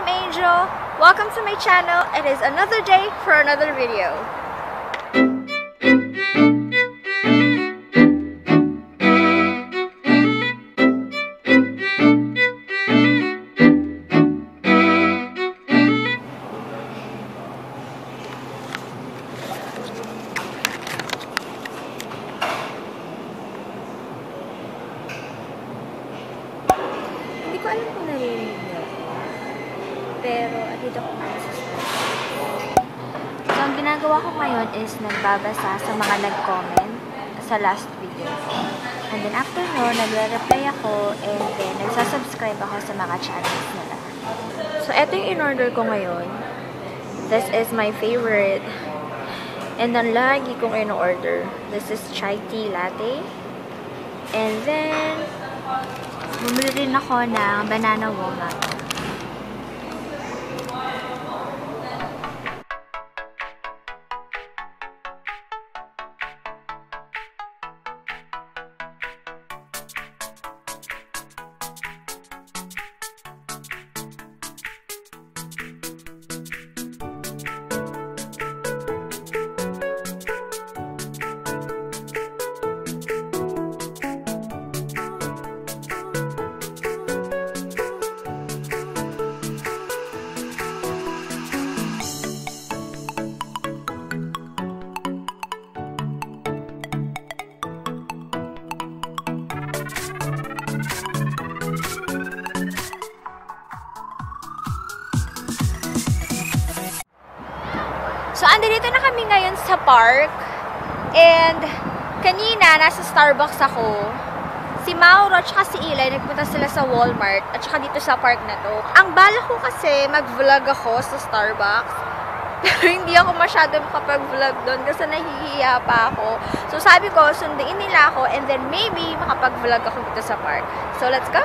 I'm Angel. Welcome to my channel. It is another day for another video. Ginagawa ko ngayon is nagbabasa sa mga nag-comment sa last video. And then after noon, nagre-reply ako and then nagsasubscribe ako sa mga channels nila. So, eto yung in-order ko ngayon. This is my favorite. And ang lagi kong in-order. This is chai tea latte. And then, bumili rin ako ng banana walnut. So, andito na kami ngayon sa park. And, kanina, nasa Starbucks ako. Si Mauro at si Eli, nagpunta sila sa Walmart at saka dito sa park na to. Ang bala ko kasi, mag-vlog ako sa Starbucks. Pero hindi ako masyado makapag-vlog doon kasi nahihiya pa ako. So, sabi ko, sunduin nila ako and then maybe makapag-vlog ako dito sa park. So, let's go!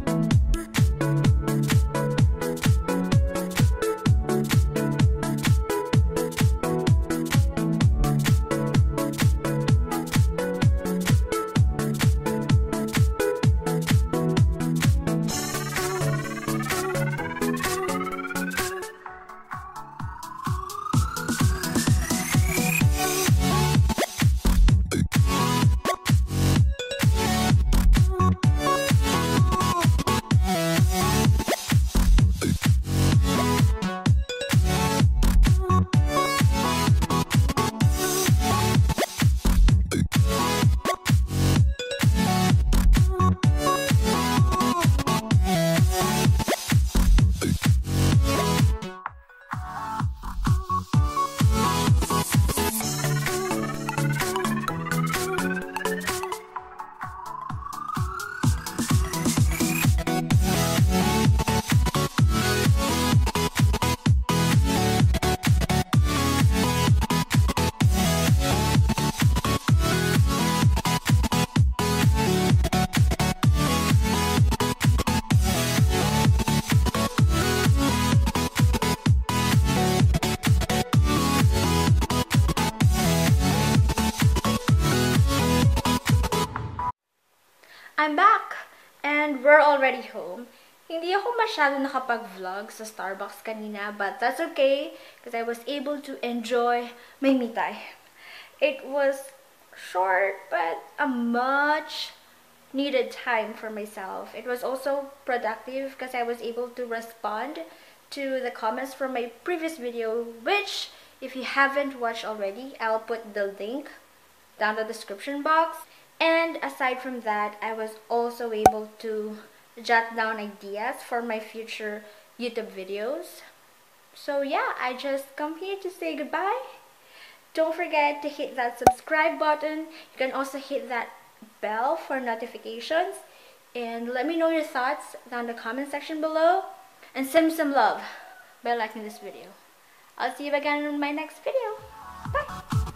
I'm back! And we're already home. Hindi ako masyado nakapag-vlog sa Starbucks kanina, but that's okay because I was able to enjoy my me time. It was short, but a much needed time for myself. It was also productive because I was able to respond to the comments from my previous video, which if you haven't watched already, I'll put the link down the description box. And aside from that, I was also able to jot down ideas for my future YouTube videos. So yeah, I just come here to say goodbye. Don't forget to hit that subscribe button. You can also hit that bell for notifications, and let me know your thoughts down in the comment section below, and send some love by liking this video. I'll see you again in my next video. Bye!